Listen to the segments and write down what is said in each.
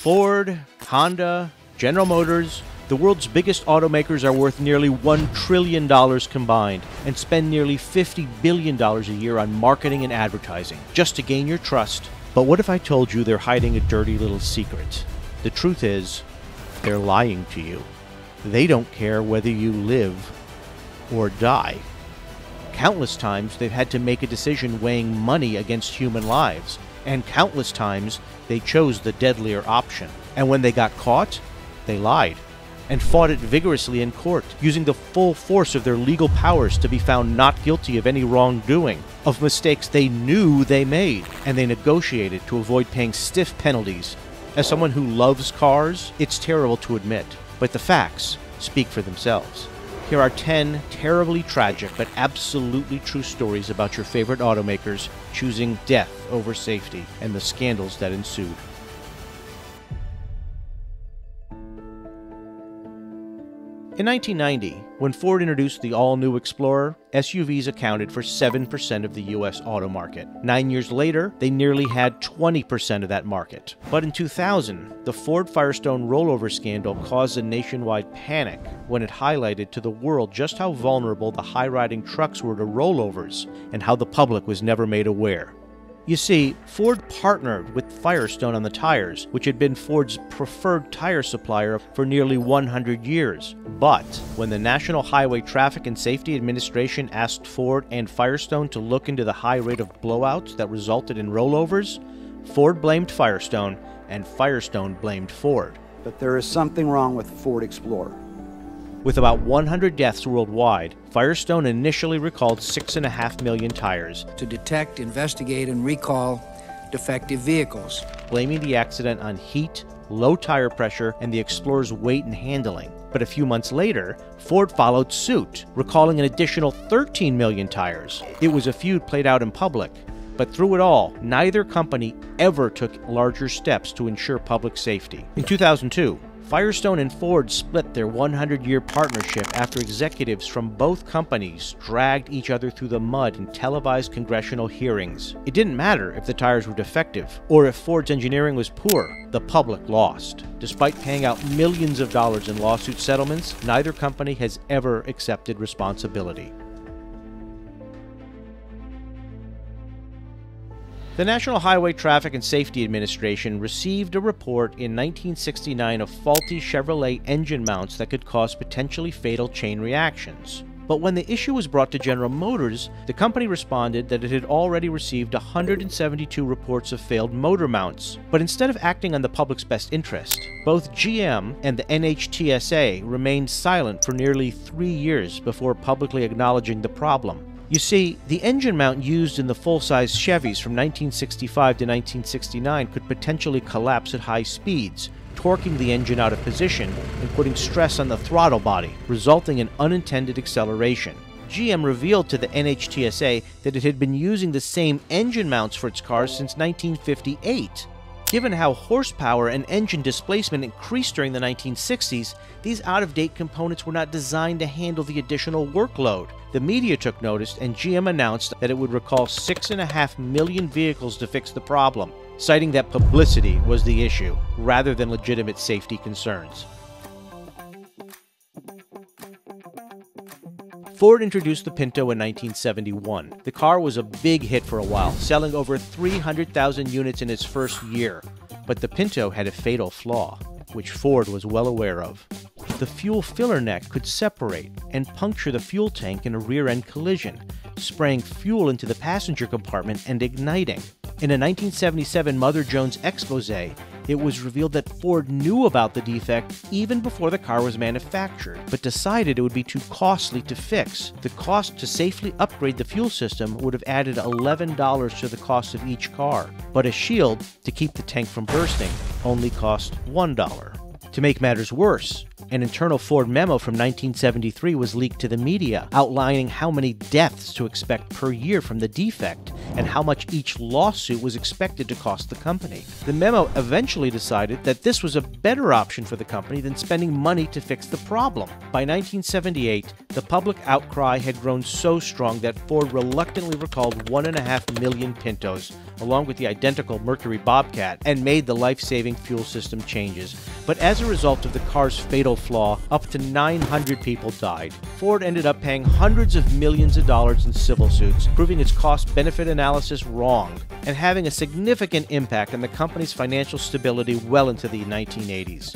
Ford, Honda, General Motors, the world's biggest automakers are worth nearly $1 trillion combined and spend nearly $50 billion a year on marketing and advertising just to gain your trust. But what if I told you they're hiding a dirty little secret? The truth is, they're lying to you. They don't care whether you live or die. Countless times they've had to make a decision weighing money against human lives, and countless times they chose the deadlier option. And when they got caught, they lied and fought it vigorously in court, using the full force of their legal powers to be found not guilty of any wrongdoing, of mistakes they knew they made, and they negotiated to avoid paying stiff penalties. As someone who loves cars, it's terrible to admit, but the facts speak for themselves. Here are 10 terribly tragic but absolutely true stories about your favorite automakers choosing death over safety and the scandals that ensued. In 1990, when Ford introduced the all-new Explorer, SUVs accounted for 7% of the U.S. auto market. 9 years later, they nearly had 20% of that market. But in 2000, the Ford Firestone rollover scandal caused a nationwide panic when it highlighted to the world just how vulnerable the high-riding trucks were to rollovers and how the public was never made aware. You see, Ford partnered with Firestone on the tires, which had been Ford's preferred tire supplier for nearly 100 years. But when the National Highway Traffic and Safety Administration asked Ford and Firestone to look into the high rate of blowouts that resulted in rollovers, Ford blamed Firestone, and Firestone blamed Ford. But there is something wrong with the Ford Explorer. With about 100 deaths worldwide, Firestone initially recalled 6.5 million tires to detect, investigate, and recall defective vehicles, blaming the accident on heat, low tire pressure, and the Explorer's weight and handling. But a few months later, Ford followed suit, recalling an additional 13 million tires. It was a feud played out in public, but through it all, neither company ever took larger steps to ensure public safety. In 2002, Firestone and Ford split their 100-year partnership after executives from both companies dragged each other through the mud in televised congressional hearings. It didn't matter if the tires were defective or if Ford's engineering was poor, the public lost. Despite paying out millions of dollars in lawsuit settlements, neither company has ever accepted responsibility. The National Highway Traffic and Safety Administration received a report in 1969 of faulty Chevrolet engine mounts that could cause potentially fatal chain reactions. But when the issue was brought to General Motors, the company responded that it had already received 172 reports of failed motor mounts. But instead of acting on the public's best interest, both GM and the NHTSA remained silent for nearly 3 years before publicly acknowledging the problem. You see, the engine mount used in the full-size Chevys from 1965 to 1969 could potentially collapse at high speeds, torquing the engine out of position and putting stress on the throttle body, resulting in unintended acceleration. GM revealed to the NHTSA that it had been using the same engine mounts for its cars since 1958. Given how horsepower and engine displacement increased during the 1960s, these out-of-date components were not designed to handle the additional workload. The media took notice, and GM announced that it would recall 6.5 million vehicles to fix the problem, citing that publicity was the issue, rather than legitimate safety concerns. Ford introduced the Pinto in 1971. The car was a big hit for a while, selling over 300,000 units in its first year. But the Pinto had a fatal flaw, which Ford was well aware of. The fuel filler neck could separate and puncture the fuel tank in a rear-end collision, spraying fuel into the passenger compartment and igniting. In a 1977 Mother Jones exposé, it was revealed that Ford knew about the defect even before the car was manufactured, but decided it would be too costly to fix. The cost to safely upgrade the fuel system would have added $11 to the cost of each car, but a shield to keep the tank from bursting only cost $1. To make matters worse, an internal Ford memo from 1973 was leaked to the media, outlining how many deaths to expect per year from the defect and how much each lawsuit was expected to cost the company. The memo eventually decided that this was a better option for the company than spending money to fix the problem. By 1978, the public outcry had grown so strong that Ford reluctantly recalled 1.5 million Pintos, along with the identical Mercury Bobcat, and made the life-saving fuel system changes. But as a result of the car's fatal flaw, up to 900 people died. Ford ended up paying hundreds of millions of dollars in civil suits, proving its cost-benefit analysis wrong, and having a significant impact on the company's financial stability well into the 1980s.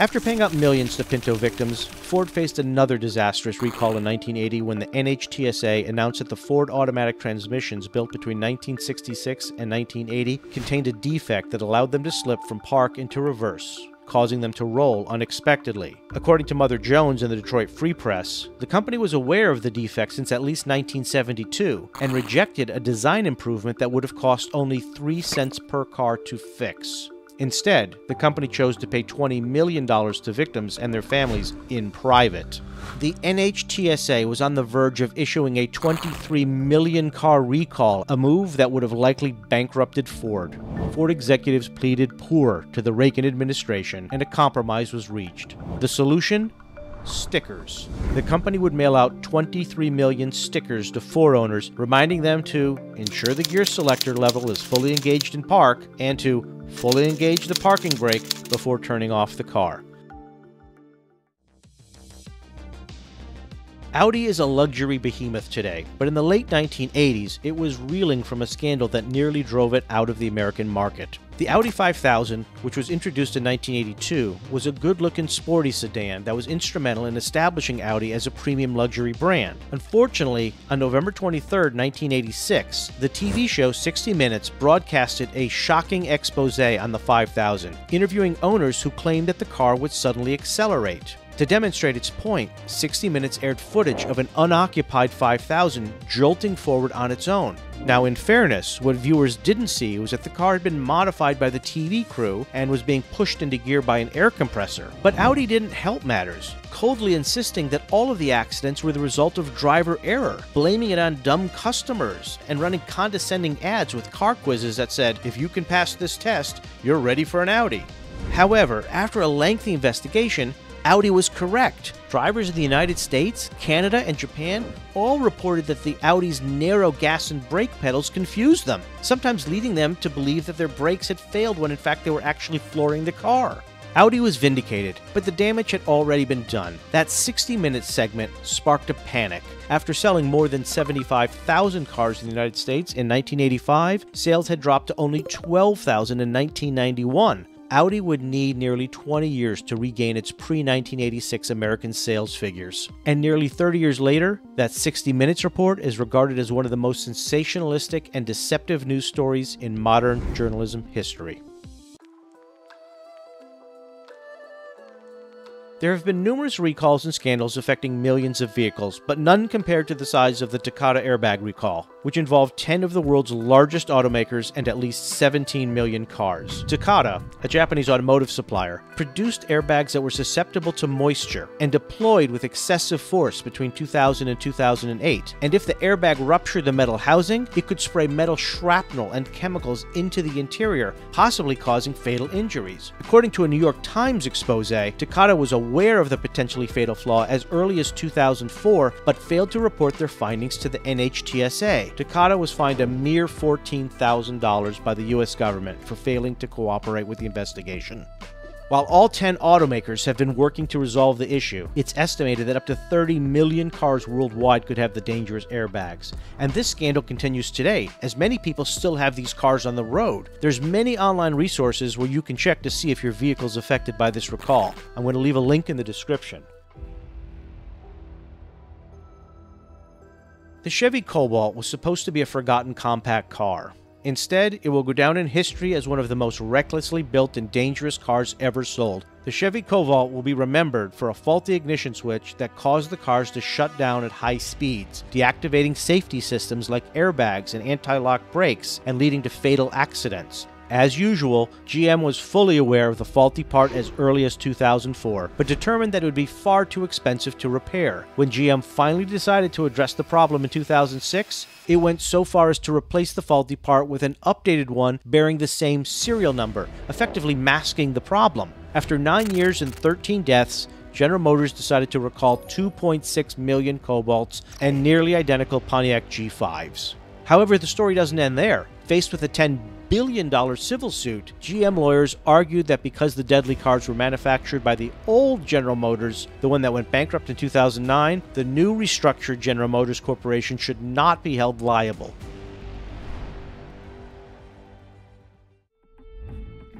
After paying out millions to Pinto victims, Ford faced another disastrous recall in 1980 when the NHTSA announced that the Ford automatic transmissions built between 1966 and 1980 contained a defect that allowed them to slip from park into reverse, causing them to roll unexpectedly. According to Mother Jones and the Detroit Free Press, the company was aware of the defect since at least 1972 and rejected a design improvement that would have cost only 3 cents per car to fix. Instead, the company chose to pay $20 million to victims and their families in private. The NHTSA was on the verge of issuing a 23-million-car recall, a move that would have likely bankrupted Ford. Ford executives pleaded poor to the Reagan administration, and a compromise was reached. The solution? Stickers. The company would mail out 23 million stickers to Ford owners, reminding them to ensure the gear selector level is fully engaged in park and to fully engage the parking brake before turning off the car. Audi is a luxury behemoth today, but in the late 1980s, it was reeling from a scandal that nearly drove it out of the American market. The Audi 5000, which was introduced in 1982, was a good-looking sporty sedan that was instrumental in establishing Audi as a premium luxury brand. Unfortunately, on November 23, 1986, the TV show 60 Minutes broadcasted a shocking exposé on the 5000, interviewing owners who claimed that the car would suddenly accelerate. To demonstrate its point, 60 Minutes aired footage of an unoccupied 5000 jolting forward on its own. Now, in fairness, what viewers didn't see was that the car had been modified by the TV crew and was being pushed into gear by an air compressor. But Audi didn't help matters, coldly insisting that all of the accidents were the result of driver error, blaming it on dumb customers, and running condescending ads with car quizzes that said, "If you can pass this test, you're ready for an Audi." However, after a lengthy investigation, Audi was correct. Drivers in the United States, Canada, and Japan all reported that the Audi's narrow gas and brake pedals confused them, sometimes leading them to believe that their brakes had failed when in fact they were actually flooring the car. Audi was vindicated, but the damage had already been done. That 60-minute segment sparked a panic. After selling more than 75,000 cars in the United States in 1985, sales had dropped to only 12,000 in 1991. Audi would need nearly 20 years to regain its pre-1986 American sales figures. And nearly 30 years later, that 60 Minutes report is regarded as one of the most sensationalistic and deceptive news stories in modern journalism history. There have been numerous recalls and scandals affecting millions of vehicles, but none compared to the size of the Takata airbag recall, which involved 10 of the world's largest automakers and at least 17 million cars. Takata, a Japanese automotive supplier, produced airbags that were susceptible to moisture and deployed with excessive force between 2000 and 2008. And if the airbag ruptured the metal housing, it could spray metal shrapnel and chemicals into the interior, possibly causing fatal injuries. According to a New York Times expose, Takata was aware of the potentially fatal flaw as early as 2004, but failed to report their findings to the NHTSA. Takata was fined a mere $14,000 by the U.S. government for failing to cooperate with the investigation. While all 10 automakers have been working to resolve the issue, it's estimated that up to 30 million cars worldwide could have the dangerous airbags. And this scandal continues today, as many people still have these cars on the road. There's many online resources where you can check to see if your vehicle's affected by this recall. I'm going to leave a link in the description. The Chevy Cobalt was supposed to be a forgotten compact car. Instead, it will go down in history as one of the most recklessly built and dangerous cars ever sold. The Chevy Cobalt will be remembered for a faulty ignition switch that caused the cars to shut down at high speeds, deactivating safety systems like airbags and anti-lock brakes, and leading to fatal accidents. As usual, GM was fully aware of the faulty part as early as 2004, but determined that it would be far too expensive to repair. When GM finally decided to address the problem in 2006, it went so far as to replace the faulty part with an updated one bearing the same serial number, effectively masking the problem. After 9 years and 13 deaths, General Motors decided to recall 2.6 million Cobalts and nearly identical Pontiac G5s. However, the story doesn't end there. Faced with a $10 billion civil suit, GM lawyers argued that because the deadly cars were manufactured by the old General Motors, the one that went bankrupt in 2009, the new restructured General Motors Corporation should not be held liable.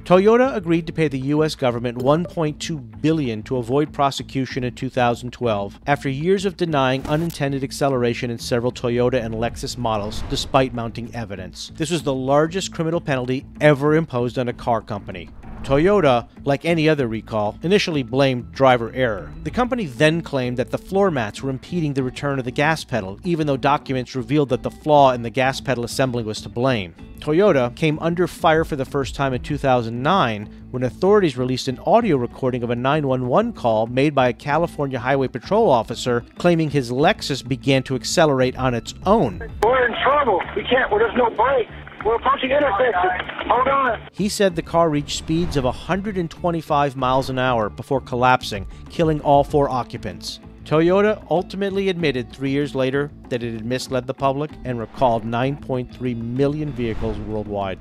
Toyota agreed to pay the U.S. government $1.2 billion to avoid prosecution in 2012, after years of denying unintended acceleration in several Toyota and Lexus models, despite mounting evidence. This was the largest criminal penalty ever imposed on a car company. Toyota, like any other recall, initially blamed driver error. The company then claimed that the floor mats were impeding the return of the gas pedal, even though documents revealed that the flaw in the gas pedal assembly was to blame. Toyota came under fire for the first time in 2009 when authorities released an audio recording of a 911 call made by a California Highway Patrol officer claiming his Lexus began to accelerate on its own. We're in trouble. We can't. Well, there's no brakes. We're approaching intersection. Hold on. He said the car reached speeds of 125 miles an hour before collapsing, killing all four occupants. Toyota ultimately admitted 3 years later that it had misled the public and recalled 9.3 million vehicles worldwide.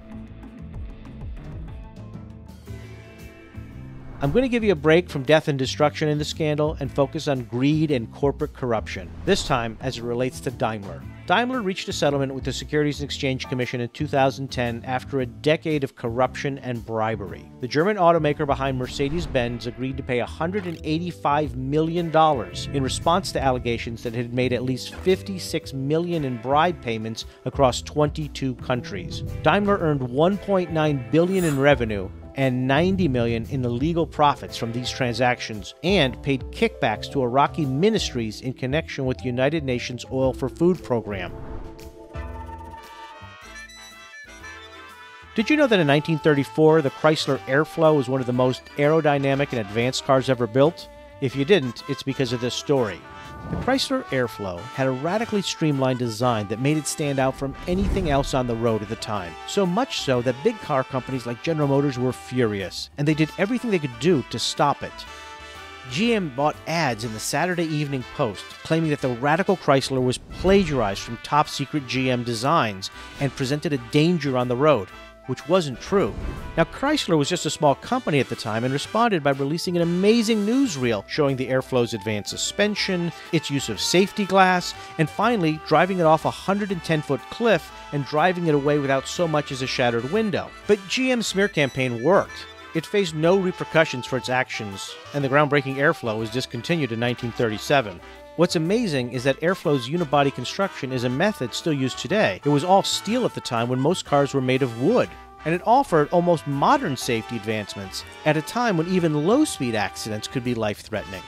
I'm going to give you a break from death and destruction in the scandal and focus on greed and corporate corruption, this time as it relates to Daimler. Daimler reached a settlement with the Securities and Exchange Commission in 2010 after a decade of corruption and bribery. The German automaker behind Mercedes-Benz agreed to pay $185 million in response to allegations that it had made at least $56 million in bribe payments across 22 countries. Daimler earned $1.9 billion in revenue and $90 million in illegal profits from these transactions, and paid kickbacks to Iraqi ministries in connection with the United Nations Oil for Food program. Did you know that in 1934, the Chrysler Airflow was one of the most aerodynamic and advanced cars ever built? If you didn't, it's because of this story. The Chrysler Airflow had a radically streamlined design that made it stand out from anything else on the road at the time, so much so that big car companies like General Motors were furious, and they did everything they could do to stop it. GM bought ads in the Saturday Evening Post claiming that the radical Chrysler was plagiarized from top-secret GM designs and presented a danger on the road, which wasn't true. Now, Chrysler was just a small company at the time and responded by releasing an amazing newsreel showing the Airflow's advanced suspension, its use of safety glass, and finally driving it off a 110-foot cliff and driving it away without so much as a shattered window. But GM's smear campaign worked. It faced no repercussions for its actions, and the groundbreaking Airflow was discontinued in 1937. What's amazing is that Airflow's unibody construction is a method still used today. It was all steel at the time when most cars were made of wood, and it offered almost modern safety advancements at a time when even low-speed accidents could be life-threatening.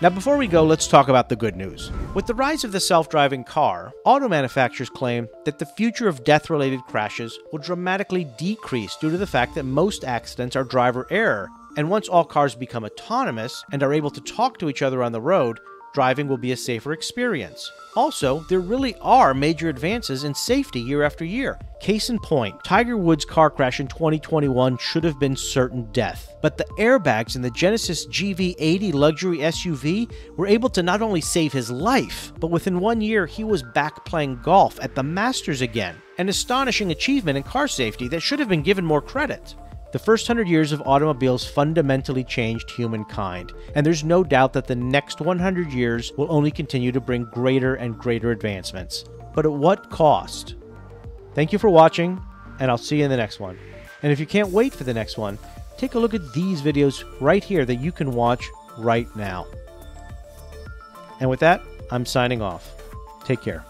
Now, before we go, let's talk about the good news. With the rise of the self-driving car, auto manufacturers claim that the future of death-related crashes will dramatically decrease due to the fact that most accidents are driver error, and once all cars become autonomous and are able to talk to each other on the road, driving will be a safer experience. Also, there really are major advances in safety year after year. Case in point, Tiger Woods' car crash in 2021 should have been certain death, but the airbags in the Genesis GV80 luxury SUV were able to not only save his life, but within 1 year he was back playing golf at the Masters again, an astonishing achievement in car safety that should have been given more credit. The first 100 years of automobiles fundamentally changed humankind, and there's no doubt that the next 100 years will only continue to bring greater and greater advancements. But at what cost? Thank you for watching, and I'll see you in the next one. And if you can't wait for the next one, take a look at these videos right here that you can watch right now. And with that, I'm signing off. Take care.